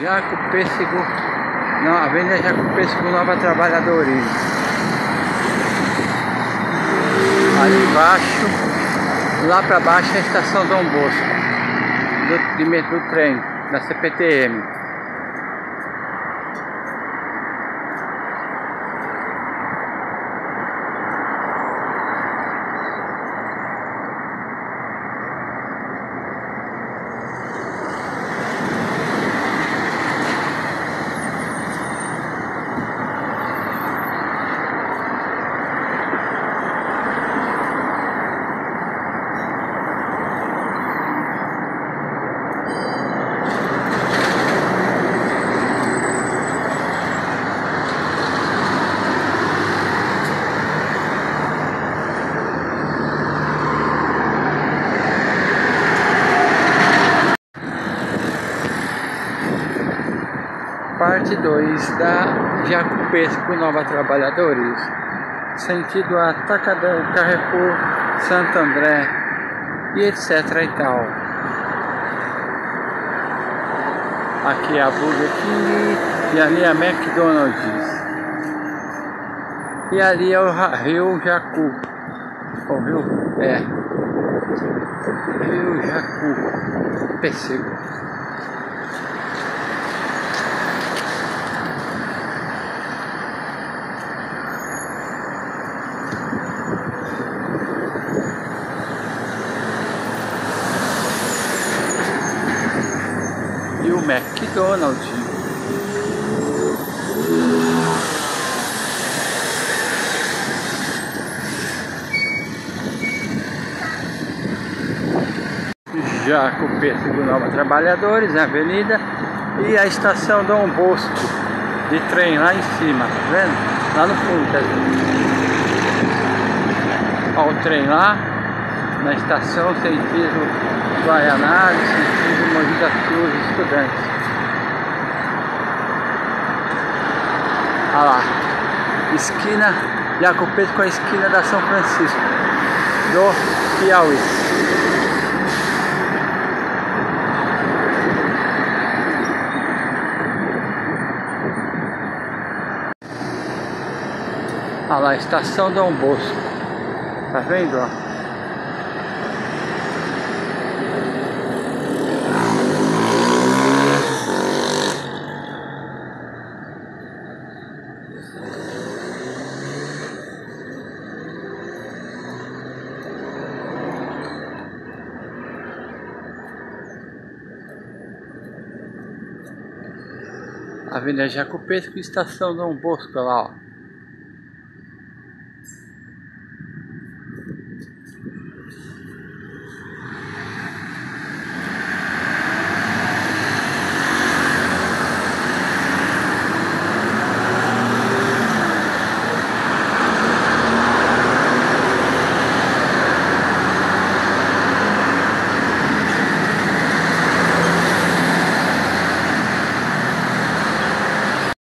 Jacu Pêssego, não, a Avenida Jacu Pêssego, Nova Trabalhadores. Ali embaixo, lá para baixo é a estação Dom Bosco, de metrô trem, da CPTM. Parte 2 da Jacu Pêssego Nova Trabalhadores, sentido a Tacadão, Carrefour, Santo André e etc e tal. Aqui é a Burger King e ali é a McDonald's. E ali é o Rio Jacu. O Rio é Rio Jacu Pêssego. E o McDonald's. Jacu Pêssego Nova Trabalhadores, a avenida e a estação Dom Bosco de trem lá em cima, tá vendo? Lá no fundo, tá vendo? Ó, o trem lá na estação, sentido Guaianazes, sentido Mogi das Cruzes, Estudantes. Olha lá, esquina Jacu Pêssego com a esquina da São Francisco do Piauí. Olha lá, estação Dom Bosco, tá vendo, ó? Avenida Jacu Pêssego, estação Dom Bosco, lá, ó.